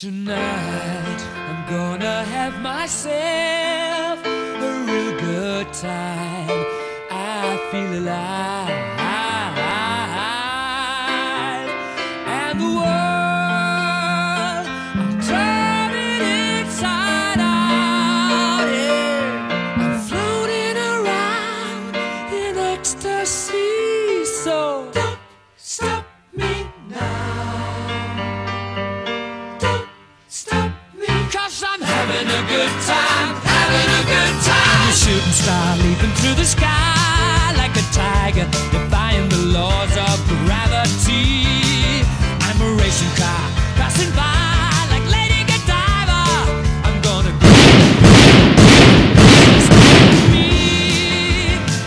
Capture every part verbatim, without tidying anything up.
Tonight, I'm gonna have myself a real good time. I feel alive. And the world, I'm turning inside out. Yeah. I'm floating around in ecstasy. So don't stop me now. Having a good time, having a good time. I'm a shooting star leaping through the sky like a tiger, defying the laws of gravity. I'm a racing car passing by like Lady Godiva. I'm gonna go me.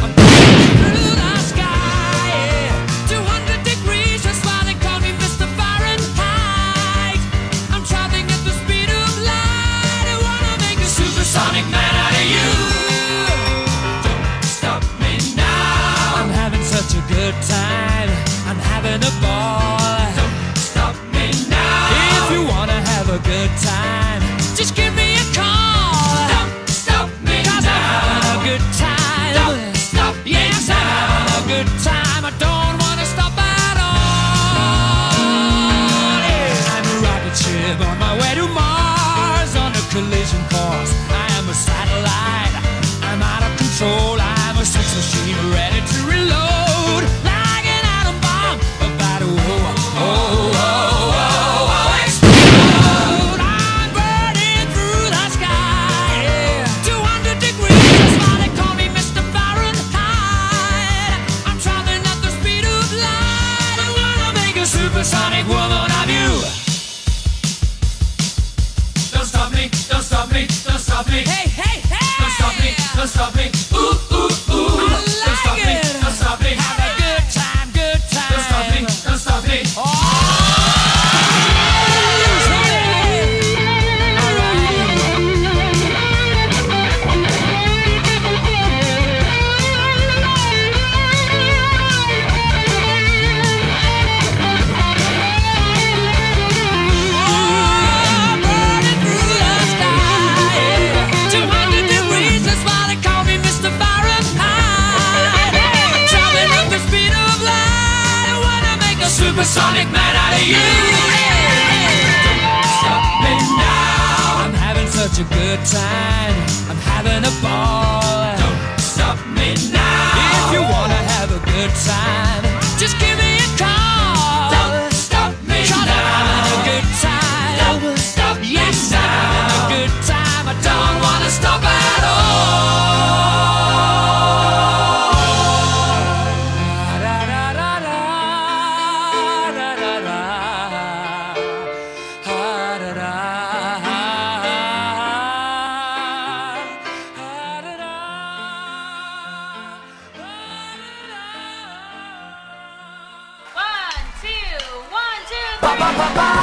I'm going through the sky, yeah. two hundred degrees, that's why they call me Mister Fahrenheit. I'm traveling at the speed of light. Supersonic man out of you. Don't stop me now. I'm having such a good time. I'm having a ball. Don't stop me now. If you wanna have a good time, just give me a call. Don't stop me now. I'm having a good time. Don't stop me now. Yes, I'm having a good time. I don't wanna stop at all. Yeah. I'm a rocket ship on my way to Mars on a collision course. Satellite, I'm out of control. I'm a sex machine ready to reload like an atom bomb about to oh, oh, oh, oh, oh, explode. I'm burning through the sky, yeah. two hundred degrees, that's why they call me Mister Fahrenheit. I'm traveling at the speed of light. I wanna make a supersonic woman of you. Don't stop me, don't stop me, don't stop me. Hey. Don't stop me, ooh, ooh, ooh. I like don't stop it. Me, don't stop me. Have a good time, good time. Don't stop me, don't stop me. Oh, I'm burning through the sky, yeah. two hundred degrees, that's why they call me Mister Fahrenheit. Traveling at the speed of light. I wanna make a supersonic man out of you. Don't stop me now. I'm having such a good time. I'm having a ball. Don't stop me now. If you wanna have a good time, just give me a call. Don't stop me now. I'm having a good time. Don't stop me now. Yes, I'm having a good time. I don't wanna stop at all. Ba ba ba ba.